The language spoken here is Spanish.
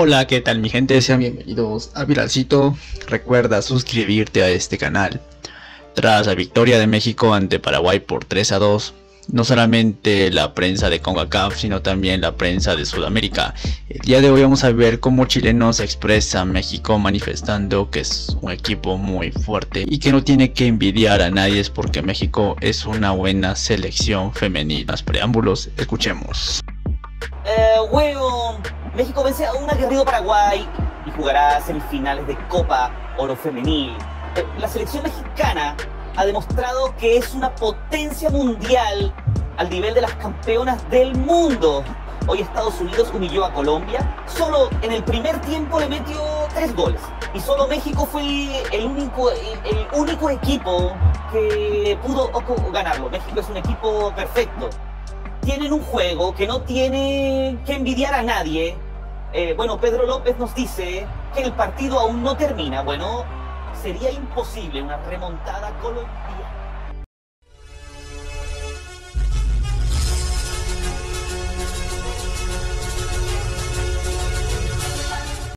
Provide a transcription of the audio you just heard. Hola, ¿qué tal mi gente? Sean bienvenidos a Viralcito. Recuerda suscribirte a este canal. Tras la victoria de México ante Paraguay por 3-2, no solamente la prensa de CONCACAF, sino también la prensa de Sudamérica. El día de hoy vamos a ver cómo chilenos expresa México, manifestando que es un equipo muy fuerte y que no tiene que envidiar a nadie, es porque México es una buena selección femenil. Más preámbulos, escuchemos. México vence a un aguerrido Paraguay y jugará semifinales de Copa Oro Femenil. La selección mexicana ha demostrado que es una potencia mundial al nivel de las campeonas del mundo. Hoy Estados Unidos humilló a Colombia. Solo en el primer tiempo le metió 3 goles. Y solo México fue el único equipo que pudo ganarlo. México es un equipo perfecto. Tienen un juego que no tiene que envidiar a nadie. Pedro López nos dice que el partido aún no termina. Bueno, sería imposible una remontada colombiana.